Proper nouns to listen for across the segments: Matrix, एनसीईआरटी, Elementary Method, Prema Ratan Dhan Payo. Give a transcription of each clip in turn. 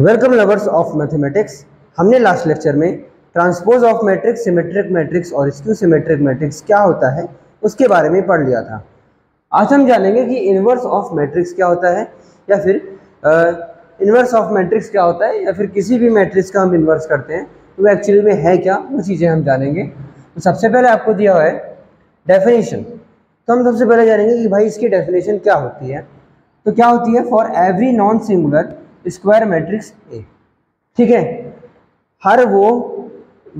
Welcome lovers of mathematics. हमने last lecture में transpose of matrix, symmetric matrix और skew symmetric matrix क्या होता है उसके बारे में पढ़ लिया था। आज हम जानेंगे कि इन्वर्स ऑफ मैट्रिक्स क्या होता है, या फिर इन्वर्स ऑफ मैट्रिक्स क्या होता है, या फिर किसी भी मैट्रिक्स का हम इन्वर्स करते हैं तो वह एक्चुअली में है क्या, वो चीज़ें हम जानेंगे। तो सबसे पहले आपको दिया हुआ है डेफिनेशन, तो हम सबसे पहले जानेंगे कि भाई इसकी डेफिनेशन क्या होती है। तो क्या होती है, for every non singular square matrix A, ठीक है, हर वो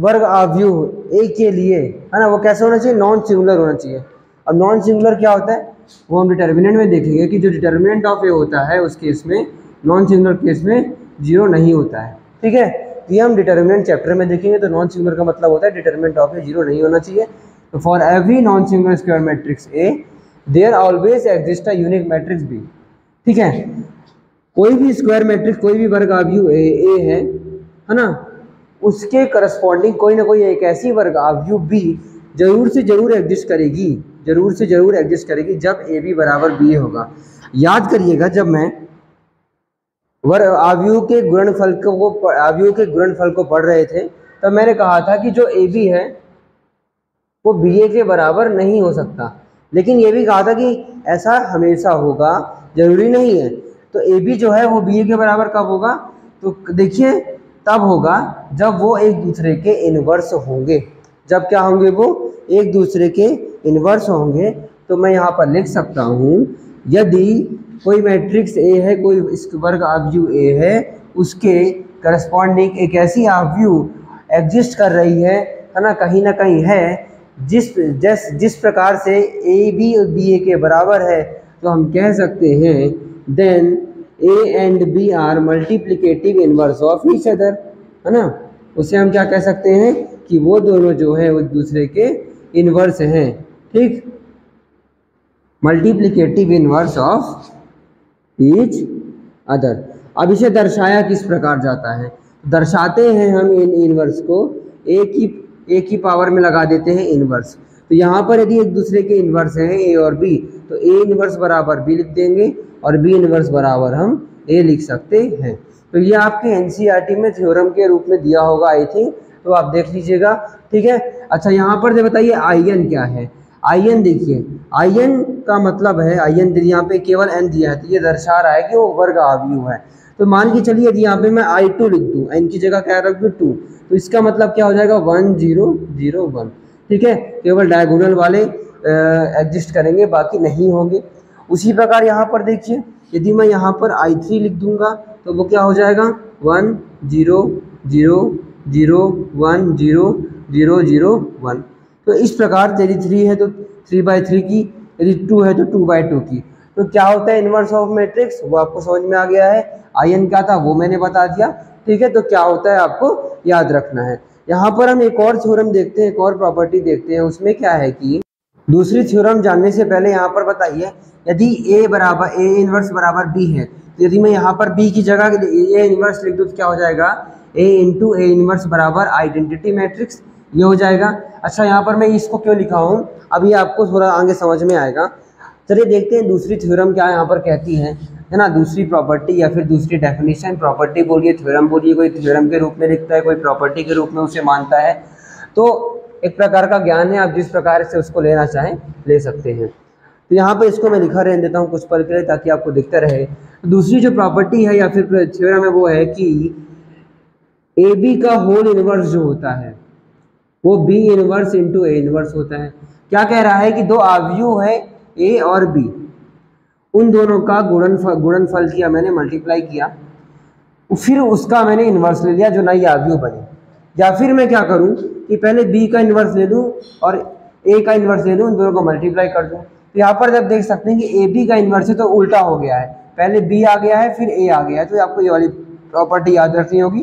वर्ग आव्यूह ए के लिए, है ना, वो कैसे होना चाहिए, नॉन सिंगुलर होना चाहिए। अब नॉन सिंगुलर क्या होता है वो हम डिटर्मिनेंट में देखेंगे कि जो डिटर्मिनेंट ऑफ ए होता है उस केस में, नॉन सिंगुलर केस में जीरो नहीं होता है, ठीक है। तो ये हम डिटर्मिनेंट चैप्टर में देखेंगे। तो नॉन सिंगुलर का मतलब होता है डिटर्मिनेंट ऑफ ए जीरो नहीं होना चाहिए। तो for every non singular square matrix A there always exist a unique matrix B, ठीक है। कोई भी स्क्वायर मैट्रिक्स, कोई भी वर्ग आव्यूह ए है ना, उसके करस्पॉन्डिंग कोई ना कोई एक ऐसी वर्ग आव्यूह बी जरूर से जरूर एग्जिस्ट करेगी, जरूर से जरूर एग्जिस्ट करेगी जब ए बी बराबर बी होगा। याद करिएगा, जब मैं वर्ग आव्यूह के गुणनफल को पढ़ रहे थे तब मैंने कहा था कि जो ए बी है वो बी ए के बराबर नहीं हो सकता, लेकिन ये भी कहा था कि ऐसा हमेशा होगा, जरूरी नहीं है। तो ए बी जो है वो बी ए के बराबर कब होगा, तो देखिए तब होगा जब वो एक दूसरे के इन्वर्स होंगे। जब क्या होंगे, वो एक दूसरे के इन्वर्स होंगे। तो मैं यहाँ पर लिख सकता हूँ, यदि कोई मैट्रिक्स ए है, कोई वर्ग आव्यूह ए है, उसके करस्पॉन्डिंग एक ऐसी आव्यूह एग्जिस्ट कर रही है ना, कहीं ना कहीं है, जिस प्रकार से ए बी और बी ए के बराबर है, तो हम कह सकते हैं Then A and B are multiplicative inverse of each other, है ना। उसे हम क्या कह सकते हैं कि वो दोनों जो है वो दूसरे के इन्वर्स हैं, ठीक, multiplicative inverse of each other. अब इसे दर्शाया किस प्रकार जाता है, दर्शाते हैं हम इन इन्वर्स को A की पावर में लगा देते हैं इन्वर्स। तो यहाँ पर यदि एक दूसरे के इन्वर्स हैं A और B, तो A इन्वर्स बराबर B लिख देंगे और B इन्वर्स बराबर हम A लिख सकते हैं। तो ये आपके एनसीईआरटी में थ्योरम के रूप में दिया होगा आई थिंक, तो आप देख लीजिएगा, ठीक है। अच्छा, यहाँ पर ये बताइए आयन क्या है। आयन देखिए, आयन का मतलब है, आयन यहाँ पे केवल n दिया है तो ये दर्शा रहा है कि वो वर्ग आव्यूह है। तो मान के चलिए यदि यहाँ पे मैं I2 लिख दूँ, n की जगह क्या रख दूँ 2, तो इसका मतलब क्या हो जाएगा 1001, ठीक है। केवल डायगोनल वाले एग्जिस्ट करेंगे, बाकी नहीं होंगे। उसी प्रकार यहाँ पर देखिए, यदि मैं यहाँ पर I3 लिख दूंगा तो वो क्या हो जाएगा 10001001। तो इस प्रकार यदि 3 है तो 3/3 की, यदि 2 है तो 2/2 की। तो क्या होता है इन्वर्स ऑफ मैट्रिक्स, वो आपको समझ में आ गया है। आयन क्या था वो मैंने बता दिया, ठीक है। तो क्या होता है आपको याद रखना है। यहाँ पर हम एक और थ्योरम देखते हैं, एक और प्रॉपर्टी देखते हैं। उसमें क्या है कि दूसरी थ्योरम जानने से पहले यहाँ पर बताइए, यदि A इन्वर्स बराबर B है, तो यदि मैं यहाँ पर B की जगह A इन्वर्स लिख दूँ तो क्या हो जाएगा, A इन्वर्स बराबर आइडेंटिटी मैट्रिक्स, ये हो जाएगा। अच्छा, यहाँ पर मैं इसको क्यों लिखा हूँ, अभी आपको थोड़ा आगे समझ में आएगा। चलिए देखते हैं दूसरी थ्योरम क्या यहाँ पर कहती है ना, दूसरी प्रॉपर्टी या फिर दूसरी डेफिनेशन, प्रॉपर्टी बोलिए, थ्योरम बोलिए, कोई थ्योरम के रूप में लिखता है, कोई प्रॉपर्टी के रूप में उसे मानता है। तो एक प्रकार का ज्ञान है, आप जिस प्रकार से उसको लेना चाहें ले सकते हैं। तो यहाँ पर इसको मैं लिखा रहने देता हूँ कुछ पल के लिए ताकि आपको दिखता रहे। दूसरी जो प्रॉपर्टी है या फिर थ्योरम है वो है कि ए बी का होल इन्वर्स जो होता है वो B inverse into A inverse होता है। क्या कह रहा है कि दो आव्यूह है ए और बी, उन दोनों का गुणनफल किया मैंने, मल्टीप्लाई किया, फिर उसका मैंने इन्वर्स ले लिया जो नई आव्यूह बने। या फिर मैं क्या करूं कि पहले b का इन्वर्स ले लूं और a का इन्वर्स ले लूं, उन दोनों को मल्टीप्लाई कर दूं। तो यहाँ पर जब देख सकते हैं कि ab का इन्वर्स है तो उल्टा हो गया है, पहले b आ गया है फिर a आ गया है। तो आपको ये वाली प्रॉपर्टी याद रखनी होगी।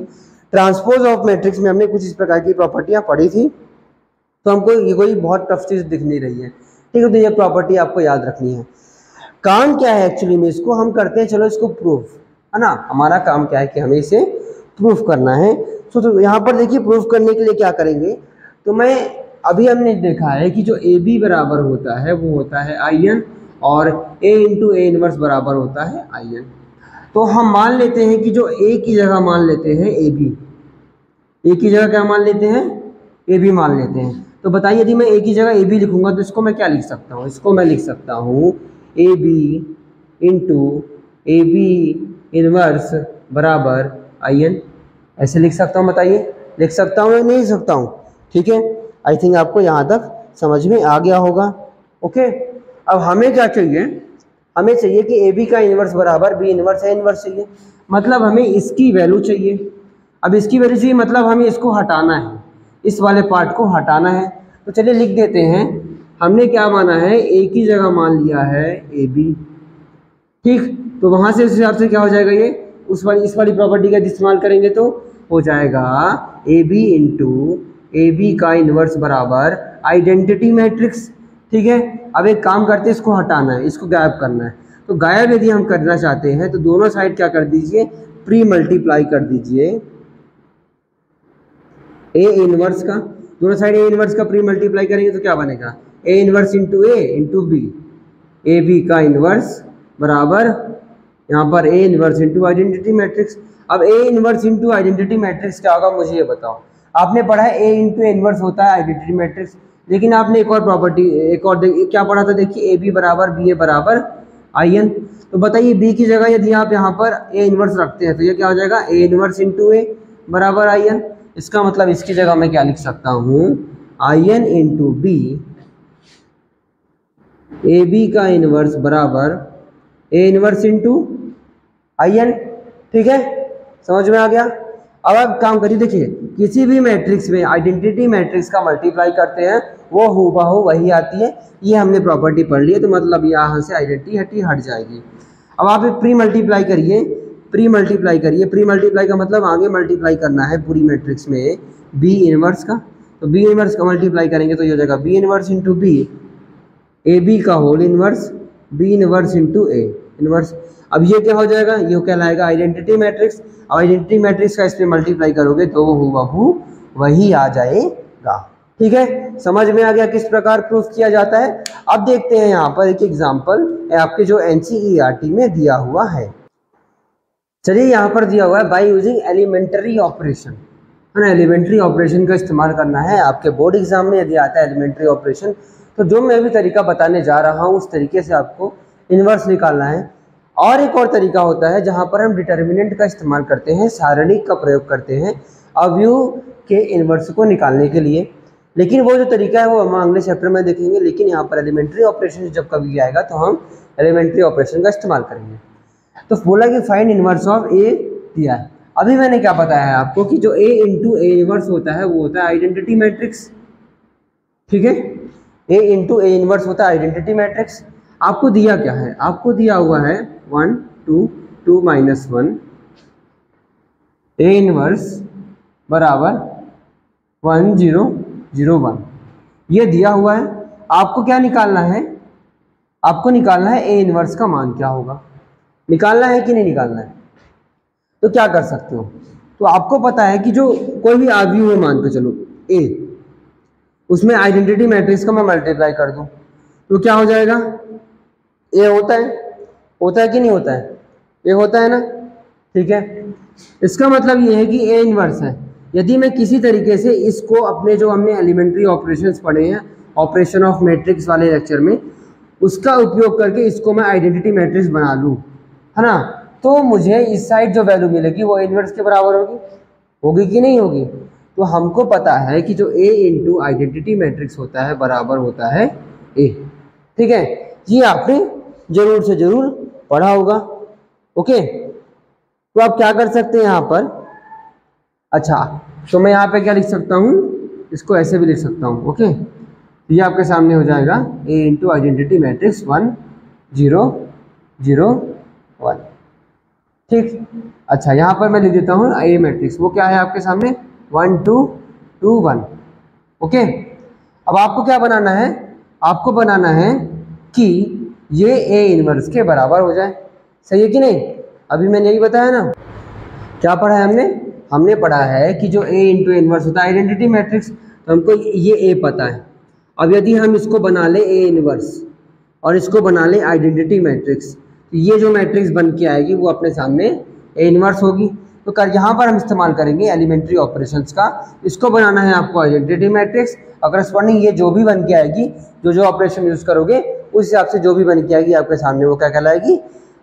ट्रांसपोज ऑफ मैट्रिक्स में हमने कुछ इस प्रकार की प्रॉपर्टियाँ पढ़ी थी, तो हमको ये कोई बहुत टफ चीज़ दिख नहीं रही है, ठीक है। तो ये प्रॉपर्टी आपको याद रखनी है। काम क्या है एक्चुअली में, इसको हम करते हैं, चलो इसको प्रूव, है ना, हमारा काम क्या है कि हमें इसे प्रूफ करना है। तो यहाँ पर देखिए, प्रूफ करने के लिए क्या करेंगे, तो मैं अभी हमने देखा है कि जो ए बी बराबर होता है वो होता है आयन, और ए इंटू ए इन्वर्स बराबर होता है आयन। तो हम मान लेते हैं कि जो ए की जगह मान लेते हैं ए बी, ए की जगह क्या मान लेते हैं ए बी मान लेते हैं। तो बताइए यदि मैं ए की जगह ए बी लिखूंगा तो इसको मैं क्या लिख सकता हूँ, इसको मैं लिख सकता हूँ A B into A B inverse बराबर आई एन, ऐसे लिख सकता हूँ। बताइए लिख सकता हूँ या नहीं सकता हूँ? ठीक है, आई थिंक आपको यहाँ तक समझ में आ गया होगा। ओके, अब हमें क्या चाहिए, हमें चाहिए कि ए बी का इन्वर्स बराबर बी इन्वर्स ए इन्वर्स चाहिए, मतलब हमें इसकी वैल्यू चाहिए। अब इसकी वैल्यू चाहिए मतलब हमें इसको हटाना है, इस वाले पार्ट को हटाना है। तो चलिए लिख देते हैं, हमने क्या माना है ए की जगह मान लिया है ए बी, ठीक। तो वहाँ से उस हिसाब से क्या हो जाएगा, ये उस वाली इस वाली प्रॉपर्टी का इस्तेमाल करेंगे तो हो जाएगा A B into A B का इन्वर्स बराबर आइडेंटिटी मैट्रिक्स, ठीक है। अब एक काम करते हैं, इसको हटाना है, इसको गायब करना है। तो गायब यदि हम करना चाहते हैं तो दोनों साइड क्या कर दीजिए, प्री मल्टीप्लाई कर दीजिए ए इन्वर्स का, दोनों साइड ए इन्वर्स का प्री मल्टीप्लाई करेंगे तो क्या बनेगा A inverse into A into B, A B का इन्वर्स बराबर यहाँ पर A inverse into identity matrix. अब A inverse into identity matrix क्या होगा मुझे ये बताओ, आपने पढ़ा है ए इंटू इन्वर्स होता है आइडेंटिटी मैट्रिक्स, लेकिन आपने एक और प्रॉपर्टी एक और क्या पढ़ा था, देखिए ए बी बराबर बी ए बराबर आई एन। तो बताइए बी की जगह यदि आप यहाँ पर ए इन्वर्स रखते हैं तो ये क्या हो जाएगा ए इन्वर्स इंटू ए बराबर आई एन। इसका मतलब इसकी जगह मैं क्या लिख सकता हूँ I N into B, A B का इन्वर्स बराबर A inverse into I N, ठीक है, समझ में आ गया। अब आप काम करिए, देखिए किसी भी मैट्रिक्स में आइडेंटिटी मैट्रिक्स का मल्टीप्लाई करते हैं वो हूबहू वही आती है, ये हमने प्रॉपर्टी पढ़ ली है, तो मतलब यहाँ से आइडेंटिटी हट जाएगी। अब आप प्री मल्टीप्लाई करिए, प्री मल्टीप्लाई करिए, प्री मल्टीप्लाई का मतलब आगे मल्टीप्लाई करना है पूरी मैट्रिक्स में बी इनवर्स का। तो बी इनवर्स का मल्टीप्लाई करेंगे तो ये हो जाएगा B inverse into B, A B का whole inverse B inverse into A inverse. अब ये क्या हो जाएगा, ये कहलाएगा आइडेंटिटी मैट्रिक्स। अब आइडेंटिटी मैट्रिक्स का इसमें मल्टीप्लाई करोगे तो वो हूबहू वही आ जाएगा, ठीक है। समझ में आ गया किस प्रकार प्रूफ किया जाता है। अब देखते हैं यहाँ पर एक एग्जाम्पल आपके जो एनसीईआरटी में दिया हुआ है। चलिए यहाँ पर दिया हुआ है बाय यूजिंग एलिमेंट्री ऑपरेशन, है ना, एलिमेंट्री ऑपरेशन का इस्तेमाल करना है। आपके बोर्ड एग्जाम में यदि आता है एलिमेंट्री ऑपरेशन तो जो मैं भी तरीका बताने जा रहा हूँ उस तरीके से आपको इन्वर्स निकालना है। और एक और तरीका होता है जहाँ पर हम डिटर्मिनेंट का इस्तेमाल करते हैं, सारणिक का प्रयोग करते हैं अवयव के इन्वर्स को निकालने के लिए, लेकिन वो जो तरीका है वो हम अगले चैप्टर में देखेंगे। लेकिन यहाँ पर एलिमेंट्री ऑपरेशन जब कभी आएगा तो हम एलिमेंट्री ऑपरेशन का इस्तेमाल करेंगे। तो बोला कि फाइंड इन्वर्स ऑफ ए दिया है। अभी मैंने क्या बताया है आपको कि जो ए इंटू ए इन्वर्स होता है वो होता है आइडेंटिटी मैट्रिक्स, ठीक है, ए इंटू ए इन्वर्स होता है आइडेंटिटी मैट्रिक्स। आपको दिया क्या है, आपको दिया हुआ है 1 2 2 माइनस 1 ए इनवर्स बराबर 1 0 0 1, ये दिया हुआ है। आपको क्या निकालना है, आपको निकालना है ए इनवर्स का मान क्या होगा, निकालना है कि नहीं निकालना है। तो क्या कर सकते हो, तो आपको पता है कि जो कोई भी आव्यूह है, मान के चलो ए, उसमें आइडेंटिटी मैट्रिक्स का मैं मल्टीप्लाई कर दूं तो क्या हो जाएगा, ए होता है कि नहीं होता है, ए होता है ना, ठीक है। इसका मतलब ये है कि ए इनवर्स है। यदि मैं किसी तरीके से इसको अपने जो हमने एलिमेंट्री ऑपरेशंस पढ़े हैं ऑपरेशन ऑफ मैट्रिक्स वाले लेक्चर में, उसका उपयोग करके इसको मैं आइडेंटिटी मैट्रिक्स बना लूँ, है ना, तो मुझे इस साइड जो वैल्यू मिलेगी वो इनवर्स के बराबर होगी, होगी कि नहीं होगी। तो हमको पता है कि जो ए इंटू आइडेंटिटी मैट्रिक्स होता है बराबर होता है ए, ठीक है, ये आपने जरूर से जरूर पढ़ा होगा। ओके, तो आप क्या कर सकते हैं यहाँ पर, अच्छा तो मैं यहाँ पे क्या लिख सकता हूँ, इसको ऐसे भी लिख सकता हूँ। ओके, ये आपके सामने हो जाएगा ए इंटू आइडेंटिटी मैट्रिक्स 1 0 0 1, ठीक। अच्छा यहाँ पर मैं लिख देता हूँ ए मैट्रिक्स, वो क्या है आपके सामने 1 2 2 1। ओके, अब आपको क्या बनाना है, आपको बनाना है कि ये A इनवर्स के बराबर हो जाए, सही है कि नहीं। अभी मैंने यही बताया ना, क्या पढ़ा है हमने, हमने पढ़ा है कि जो A इंटू इनवर्स होता है आइडेंटिटी मैट्रिक्स, तो हमको ये A पता है। अब यदि हम इसको बना ले A इनवर्स और इसको बना ले आइडेंटिटी मैट्रिक्स तो ये जो मैट्रिक्स बन के आएगी वो अपने सामने A इन्वर्स होगी। तो यहाँ पर हम इस्तेमाल करेंगे एलिमेंट्री ऑपरेशंस का। इसको बनाना है आपको आइडेंटिटी मैट्रिक्स और करस्पॉन्डिंग ये जो भी बन के आएगी, जो जो ऑपरेशन यूज करोगे उस हिसाब से जो भी बन के आएगी आपके सामने वो क्या कहलाएगी,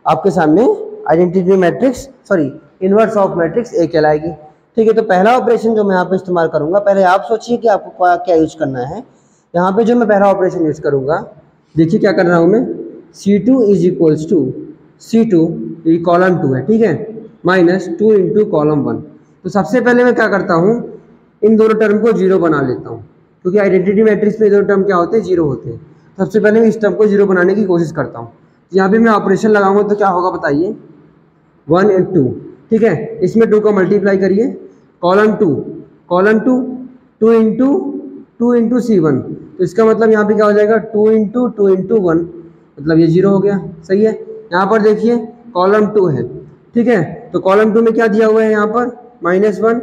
आपके सामने identity matrix sorry inverse of matrix A कहलाएगी। ठीक है, तो पहला ऑपरेशन जो मैं यहाँ पे इस्तेमाल करूँगा, पहले आप सोचिए कि आपको क्या यूज करना है। यहाँ पे जो मैं पहला ऑपरेशन यूज करूँगा, देखिए क्या कर रहा हूँ मैं, C2 is equals to C2 column 2 है, ठीक है, माइनस 2 इंटू कॉलम 1। तो सबसे पहले मैं क्या करता हूँ, इन दोनों टर्म को जीरो बना लेता हूँ, क्योंकि आइडेंटिटी मैट्रिक्स में दोनों टर्म क्या होते हैं, जीरो होते हैं। सबसे पहले मैं इस टर्म को जीरो बनाने की कोशिश करता हूँ। यहाँ पर मैं ऑपरेशन लगाऊंगा तो क्या होगा बताइए, 1 × 2, ठीक है, इसमें 2 का मल्टीप्लाई करिए, कॉलम 2 2 इंटू C1, तो इसका मतलब यहाँ पे क्या हो जाएगा 2 इंटू 1, मतलब ये जीरो हो गया, सही है। यहाँ पर देखिए कॉलम 2 है, ठीक है, तो कॉलम 2 में क्या दिया हुआ है यहाँ पर -1,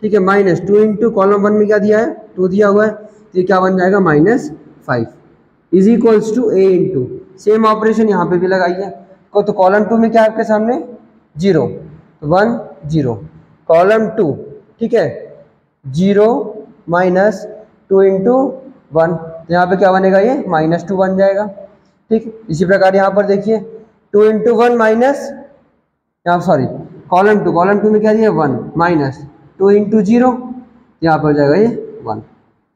ठीक है, -2 इंटू कॉलम 1 में क्या दिया है 2 दिया हुआ है, तो ये क्या बन जाएगा -5 is equals to A into, same operation यहाँ पे भी लगाइए। तो कॉलम 2 में क्या आपके सामने 0 1 0, कॉलम 2, ठीक है, 0 -2 इंटू 1, तो यहाँ पर क्या बनेगा ये -2 बन जाएगा। ठीक, इसी प्रकार यहाँ पर देखिए 2 इंटू 1 माइनस, यहाँ सॉरी कॉलम 2 में क्या दिया 1 माइनस 2 इंटू 0, यहाँ पर हो जाएगा ये 1।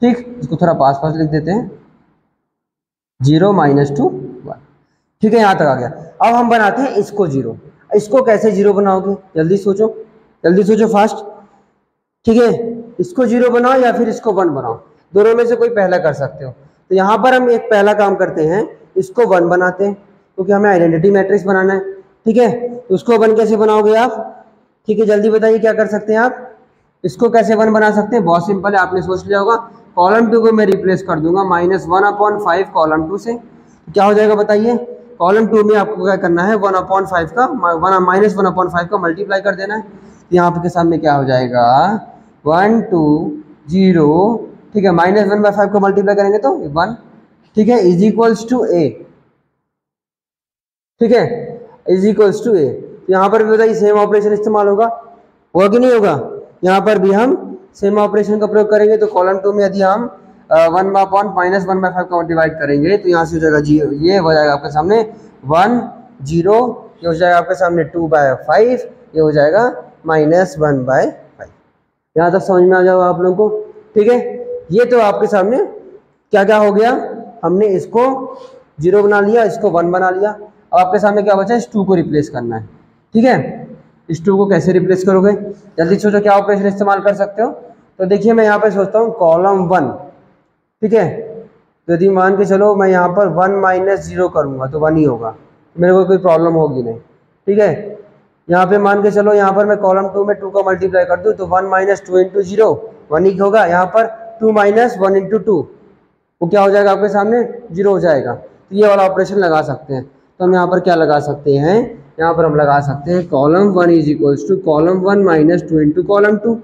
ठीक, इसको थोड़ा पास लिख देते हैं, 0 -2 1, ठीक है, यहाँ तक आ गया। अब हम बनाते हैं इसको 0। इसको कैसे 0 बनाओगे, जल्दी सोचो फास्ट, ठीक है, इसको 0 बनाओ या फिर इसको 1 बनाओ, दोनों में से कोई पहला कर सकते हो। तो यहाँ पर हम एक पहला काम करते हैं, इसको 1 बनाते हैं, क्योंकि हमें आइडेंटिटी मैट्रिक्स बनाना है, ठीक है। तो उसको 1 कैसे बनाओगे आप, ठीक है, जल्दी बताइए क्या कर सकते हैं आप, इसको कैसे 1 बना सकते हैं। बहुत सिंपल है, आपने सोच लिया होगा। कॉलम 2 को मैं रिप्लेस कर दूंगा -1/5 कॉलम 2 से, क्या हो जाएगा बताइए। कॉलम 2 में आपको क्या करना है, -1/5 का मल्टीप्लाई कर देना है, तो यहाँ आपके सामने क्या हो जाएगा 1 2 0, ठीक है, -1/5 को मल्टीप्लाई करेंगे तो 1, ठीक है, इज इक्वल्स टू A, ठीक है, इज इक्वल्स टू A। यहाँ पर भी बताइए सेम ऑपरेशन इस्तेमाल होगा कि नहीं होगा। यहाँ पर भी हम सेम ऑपरेशन का प्रयोग करेंगे। तो कॉलम 2 में यदि हम -1/5 का डिवाइड करेंगे तो यहाँ से हो जाएगा 0, ये हो जाएगा आपके सामने 1 0, ये हो जाएगा आपके सामने 2/5, ये हो जाएगा -1/5। यहाँ तक समझ में आ जाओ आप लोगों को, ठीक है। ये तो आपके सामने क्या क्या हो गया, हमने इसको 0 बना लिया, इसको 1 बना लिया। अब आपके सामने क्या बचा है, इस 2 को रिप्लेस करना है, ठीक है। इस 2 को कैसे रिप्लेस करोगे, जल्दी सोचो क्या ऑपरेशन इस्तेमाल कर सकते हो। तो देखिए मैं यहाँ पर सोचता हूँ कॉलम 1, ठीक है, यदि मान के चलो मैं यहाँ पर 1 -0 करूँगा तो 1 ही होगा, मेरे को कोई प्रॉब्लम होगी नहीं, ठीक है। यहाँ पे मान के चलो यहाँ पर मैं कॉलम 2 में 2 का मल्टीप्लाई कर दूँ तो 1 -2 इंटू 0 1 होगा। यहाँ पर 2 -1 इंटू 2 वो क्या हो जाएगा आपके सामने 0 हो जाएगा। तो ये वाला ऑपरेशन लगा सकते हैं। तो हम यहाँ पर क्या लगा सकते हैं, यहाँ पर हम लगा सकते हैं column 1 is equals to column 1 -2 into column 2।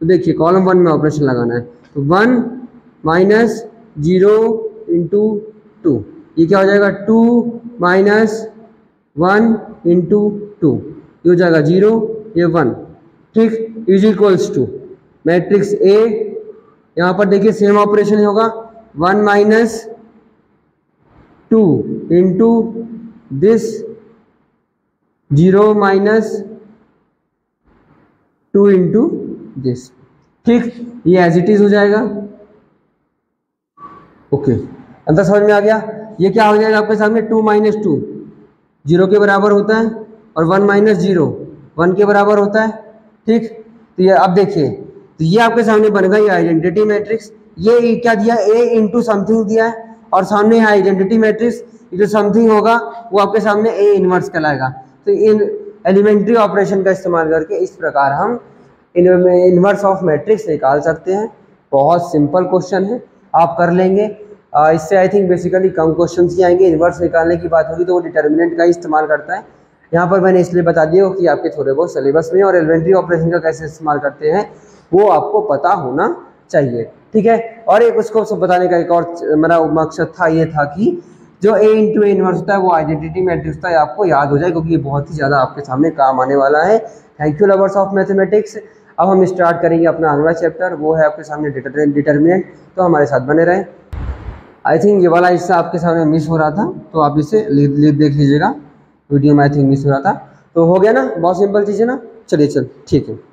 तो देखिए कॉलम 1 में ऑपरेशन लगाना है, तो 1 -0 इंटू 2, ये क्या हो जाएगा 2 -1 इंटू 2, ये हो जाएगा 0, ये 1, ठीक, is equals to matrix A। यहाँ पर देखिए सेम ऑपरेशन ही होगा, 1 -2 इंटू दिस 0 -2 इंटू दिस, ठीक, ये एज इट इज हो जाएगा। ओके, अंदर समझ में आ गया। ये क्या हो जाएगा आपके सामने 2 -2 0 के बराबर होता है और 1 -0 1 के बराबर होता है, ठीक। तो ये अब देखिए, तो ये आपके सामने बन गई आइडेंटिटी मैट्रिक्स। ये क्या दिया, A इंटू समथिंग दिया है, और सामने है आइडेंटिटी मैट्रिक्स, जो समथिंग होगा वो आपके सामने A इन्वर्स कहलाएगा। तो इन एलिमेंट्री ऑपरेशन का इस्तेमाल करके इस प्रकार हम इन्वर्स ऑफ मैट्रिक्स निकाल सकते हैं। बहुत सिंपल क्वेश्चन है, आप कर लेंगे। इससे आई थिंक बेसिकली कम क्वेश्चन ही आएंगे। इन्वर्स निकालने की बात होगी तो वो डिटर्मिनेंट का ही इस्तेमाल करता है। यहाँ पर मैंने इसलिए बता दिया कि आपके थोड़े बहुत सिलेबस में और एलिमेंट्री ऑपरेशन का कैसे इस्तेमाल करते हैं वो आपको पता होना चाहिए, ठीक है। और एक उसको सब बताने का एक और मेरा मकसद था, ये था कि जो A इंटू ए इन्वर्स होता है वो आइडेंटिटी मैट्रिक्स होता है, आपको याद हो जाए क्योंकि ये बहुत ही ज़्यादा आपके सामने काम आने वाला है। Thank you lovers of mathematics. अब हम स्टार्ट करेंगे अपना अगला चैप्टर, वो है आपके सामने डिटरमिनेंट, तो हमारे साथ बने रहें। आई थिंक ये वाला हिस्सा आपके सामने मिस हो रहा था तो आप इसे देख लीजिएगा, वीडियो में आई थिंक मिस हो रहा था। तो हो गया ना, बहुत सिंपल चीज़ है ना। चलिए ठीक है।